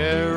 care